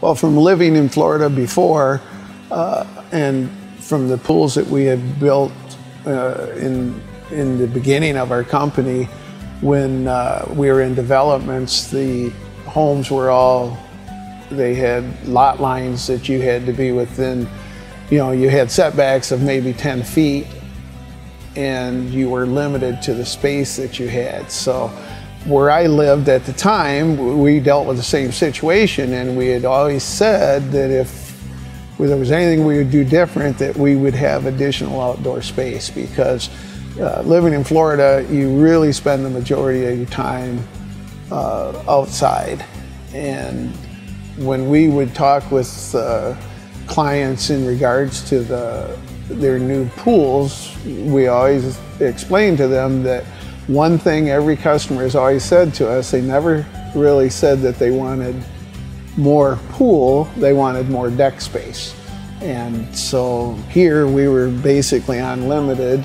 Well, from living in Florida before and from the pools that we had built in the beginning of our company, when we were in developments, the homes were all, they had lot lines that you had to be within, you know, you had setbacks of maybe 10 feet and you were limited to the space that you had. So where I lived at the time, we dealt with the same situation, and we had always said that if there was anything we would do different, that we would have additional outdoor space, because living in Florida, you really spend the majority of your time outside. And when we would talk with clients in regards to their new pools, we always explained to them that one thing every customer has always said to us, they never really said that they wanted more pool, they wanted more deck space. And so here we were basically unlimited.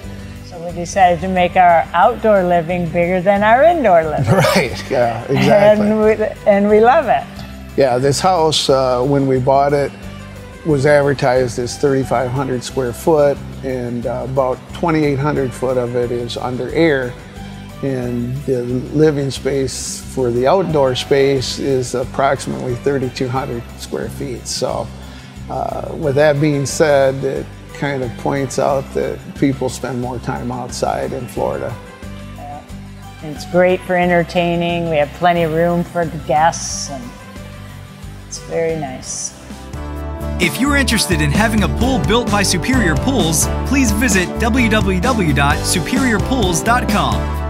So we decided to make our outdoor living bigger than our indoor living. Right, yeah, exactly. And we love it. Yeah, this house, when we bought it, was advertised as 3,500 square foot, and about 2,800 foot of it is under air. And the living space for the outdoor space is approximately 3,200 square feet. So with that being said, it kind of points out that people spend more time outside in Florida. It's great for entertaining. We have plenty of room for the guests, and it's very nice. If you're interested in having a pool built by Superior Pools, please visit www.superiorpools.com.